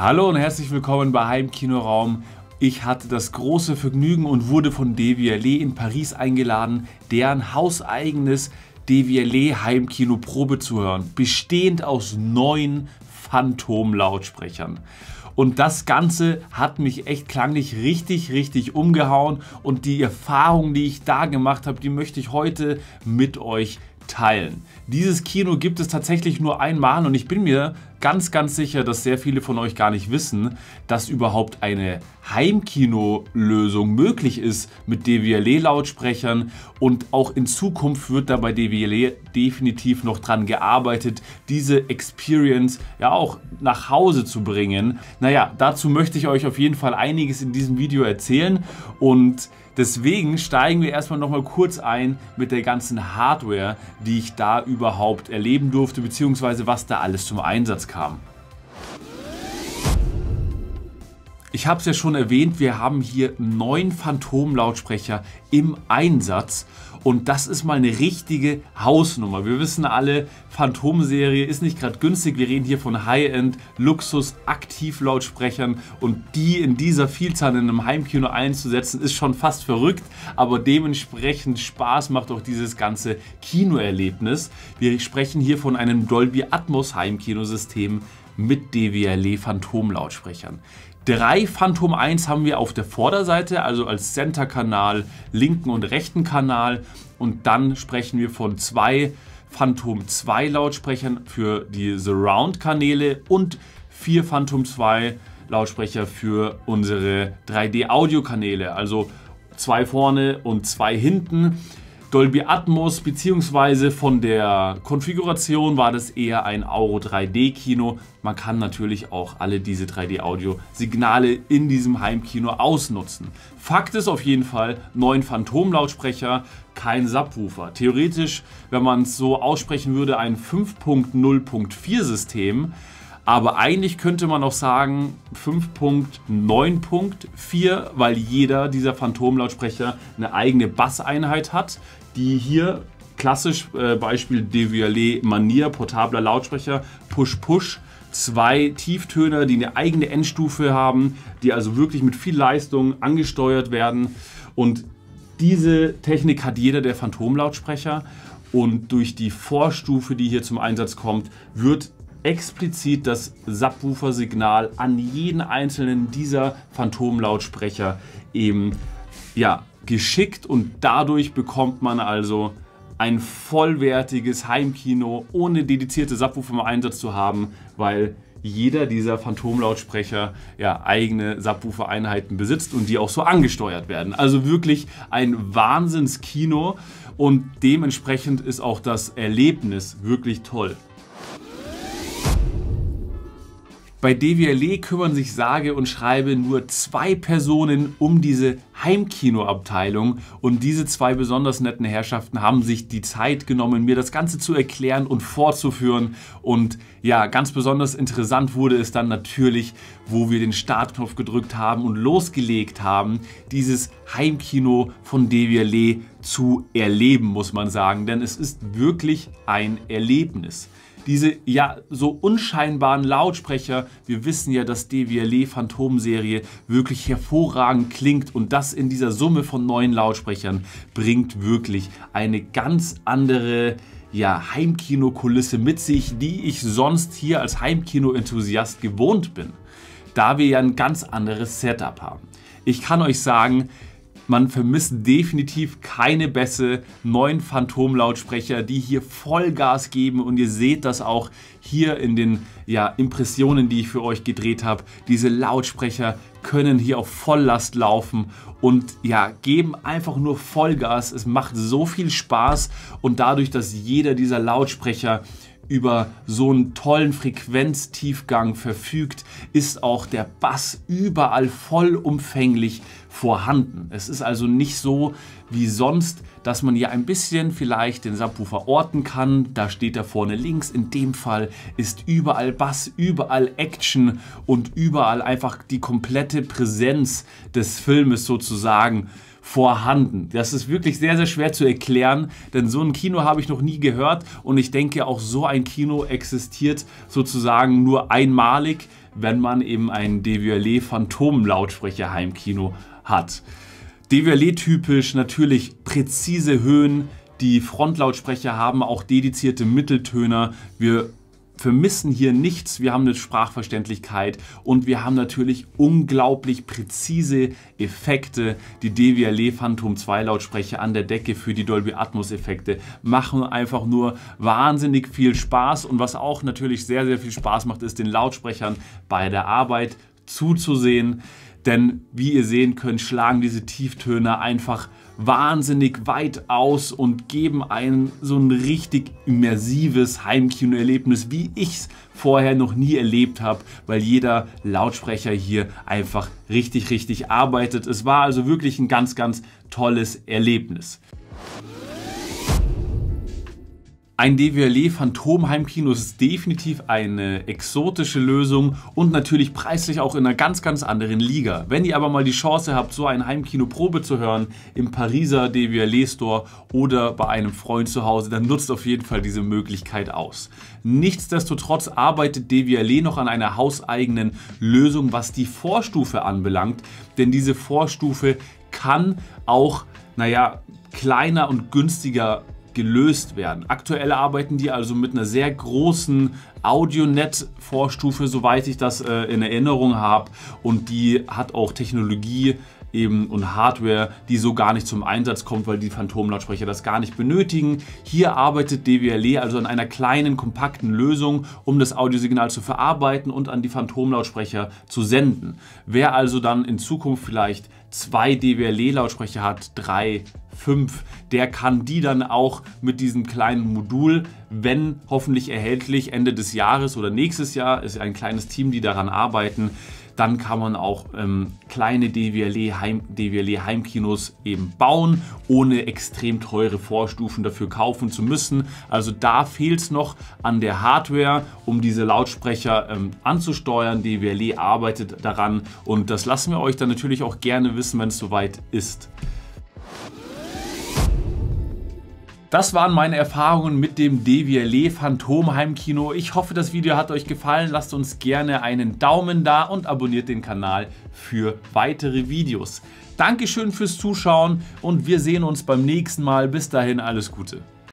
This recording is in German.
Hallo und herzlich willkommen bei Heimkinoraum. Ich hatte das große Vergnügen und wurde von Devialet in Paris eingeladen, deren hauseigenes Devialet Heimkino Probe zu hören, bestehend aus 9 Phantom-Lautsprechern. Und das Ganze hat mich echt klanglich richtig umgehauen und die Erfahrung, die ich da gemacht habe, die möchte ich heute mit euch teilen. Dieses Kino gibt es tatsächlich nur einmal und ich bin mir ganz sicher, dass sehr viele von euch gar nicht wissen, dass überhaupt eine Heimkino-Lösung möglich ist mit Devialet-Lautsprechern, und auch in Zukunft wird da bei Devialet definitiv noch dran gearbeitet, diese Experience ja auch nach Hause zu bringen. Naja, dazu möchte ich euch auf jeden Fall einiges in diesem Video erzählen, und deswegen steigen wir erstmal nochmal kurz ein mit der ganzen Hardware, die ich da überhaupt erleben durfte, beziehungsweise was da alles zum Einsatz kam. Ich habe es ja schon erwähnt, wir haben hier 9 Phantom-Lautsprecher im Einsatz, und das ist mal eine richtige Hausnummer. Wir wissen alle, Phantom-Serie ist nicht gerade günstig. Wir reden hier von High-End, Luxus, Aktiv-Lautsprechern, und die in dieser Vielzahl in einem Heimkino einzusetzen, ist schon fast verrückt, aber dementsprechend Spaß macht auch dieses ganze Kinoerlebnis. Wir sprechen hier von einem Dolby Atmos Heimkinosystem mit Devialet Phantom-Lautsprechern. 3 Phantom 1 haben wir auf der Vorderseite, also als Center-Kanal, linken und rechten Kanal, und dann sprechen wir von 2 Phantom 2 Lautsprechern für die Surround-Kanäle und 4 Phantom 2 Lautsprecher für unsere 3D-Audio-Kanäle, also 2 vorne und 2 hinten. Dolby Atmos, beziehungsweise von der Konfiguration war das eher ein Auro 3D Kino. Man kann natürlich auch alle diese 3D Audio Signale in diesem Heimkino ausnutzen. Fakt ist auf jeden Fall, 9 Phantom-Lautsprecher, kein Subwoofer. Theoretisch, wenn man es so aussprechen würde, ein 5.0.4 System. Aber eigentlich könnte man auch sagen 5.9.4, weil jeder dieser Phantom-Lautsprecher eine eigene Basseinheit hat, die hier klassisch, Beispiel Devialet Manier, portabler Lautsprecher, Push-Push, 2 Tieftöner, die eine eigene Endstufe haben, die also wirklich mit viel Leistung angesteuert werden. Und diese Technik hat jeder der Phantom-Lautsprecher, und durch die Vorstufe, die hier zum Einsatz kommt, wird explizit das Subwoofer-Signal an jeden einzelnen dieser Phantom-Lautsprecher eben ja, geschickt, und dadurch bekommt man also ein vollwertiges Heimkino, ohne dedizierte Subwoofer im Einsatz zu haben, weil jeder dieser Phantom-Lautsprecher ja eigene Subwoofer-Einheiten besitzt und die auch so angesteuert werden. Also wirklich ein Wahnsinnskino, und dementsprechend ist auch das Erlebnis wirklich toll. Bei Devialet kümmern sich sage und schreibe nur 2 Personen um diese Heimkinoabteilung, und diese 2 besonders netten Herrschaften haben sich die Zeit genommen, mir das Ganze zu erklären und vorzuführen, und ja, ganz besonders interessant wurde es dann natürlich, wo wir den Startknopf gedrückt haben und losgelegt haben, dieses Heimkino von Devialet zu erleben, muss man sagen, denn es ist wirklich ein Erlebnis. Diese ja so unscheinbaren Lautsprecher, wir wissen ja, dass Devialet Phantom-Serie wirklich hervorragend klingt, und das in dieser Summe von 9 Lautsprechern bringt wirklich eine ganz andere ja, Heimkino-Kulisse mit sich, die ich sonst hier als Heimkino-Enthusiast gewohnt bin, da wir ja ein ganz anderes Setup haben. Ich kann euch sagen, man vermisst definitiv keine Bässe, 9 Phantom-Lautsprecher, die hier Vollgas geben, und ihr seht das auch hier in den ja, Impressionen, die ich für euch gedreht habe. Diese Lautsprecher können hier auf Volllast laufen und ja, geben einfach nur Vollgas. Es macht so viel Spaß, und dadurch, dass jeder dieser Lautsprecher über so einen tollen Frequenztiefgang verfügt, ist auch der Bass überall vollumfänglich vorhanden. Es ist also nicht so wie sonst, dass man hier ein bisschen vielleicht den Subwoofer orten kann. Da steht er vorne links. In dem Fall ist überall Bass, überall Action und überall einfach die komplette Präsenz des Filmes sozusagen vorhanden. Das ist wirklich sehr schwer zu erklären, denn so ein Kino habe ich noch nie gehört, und ich denke, auch so ein Kino existiert sozusagen nur einmalig, wenn man eben einen Devialet Phantom-Lautsprecher Heimkino hat. Devialet typisch natürlich präzise Höhen, die Frontlautsprecher haben auch dedizierte Mitteltöner. Wir vermissen hier nichts, wir haben eine Sprachverständlichkeit und wir haben natürlich unglaublich präzise Effekte. Die Devialet Phantom 2 Lautsprecher an der Decke für die Dolby Atmos Effekte machen einfach nur wahnsinnig viel Spaß. Und was auch natürlich sehr, sehr viel Spaß macht, ist den Lautsprechern bei der Arbeit zuzusehen. Denn wie ihr sehen könnt, schlagen diese Tieftöner einfach wahnsinnig weit aus und geben einem so ein richtig immersives Heimkino-Erlebnis, wie ich es vorher noch nie erlebt habe, weil jeder Lautsprecher hier einfach richtig, richtig arbeitet. Es war also wirklich ein ganz, ganz tolles Erlebnis. Ein Devialet Phantom Heimkino ist definitiv eine exotische Lösung und natürlich preislich auch in einer ganz, ganz anderen Liga. Wenn ihr aber mal die Chance habt, so eine Heimkino-Probe zu hören im Pariser Devialet Store oder bei einem Freund zu Hause, dann nutzt auf jeden Fall diese Möglichkeit aus. Nichtsdestotrotz arbeitet Devialet noch an einer hauseigenen Lösung, was die Vorstufe anbelangt, denn diese Vorstufe kann auch, naja, kleiner und günstiger gelöst werden. Aktuell arbeiten die also mit einer sehr großen AudioNet-Vorstufe, soweit ich das in Erinnerung habe, und die hat auch Technologie eben und Hardware, die so gar nicht zum Einsatz kommt, weil die Phantom-Lautsprecher das gar nicht benötigen. Hier arbeitet Devialet also an einer kleinen, kompakten Lösung, um das Audiosignal zu verarbeiten und an die Phantom-Lautsprecher zu senden. Wer also dann in Zukunft vielleicht 2 Devialet-Lautsprecher hat, 3, 5, der kann die dann auch mit diesem kleinen Modul, wenn hoffentlich erhältlich Ende des Jahres oder nächstes Jahr, ist ein kleines Team, die daran arbeiten, dann kann man auch kleine Devialet Heimkinos eben bauen, ohne extrem teure Vorstufen dafür kaufen zu müssen. Also da fehlt es noch an der Hardware, um diese Lautsprecher anzusteuern. Devialet arbeitet daran und das lassen wir euch dann natürlich auch gerne wissen, wenn es soweit ist. Das waren meine Erfahrungen mit dem Devialet Phantom Heimkino. Ich hoffe, das Video hat euch gefallen. Lasst uns gerne einen Daumen da und abonniert den Kanal für weitere Videos. Dankeschön fürs Zuschauen und wir sehen uns beim nächsten Mal. Bis dahin, alles Gute.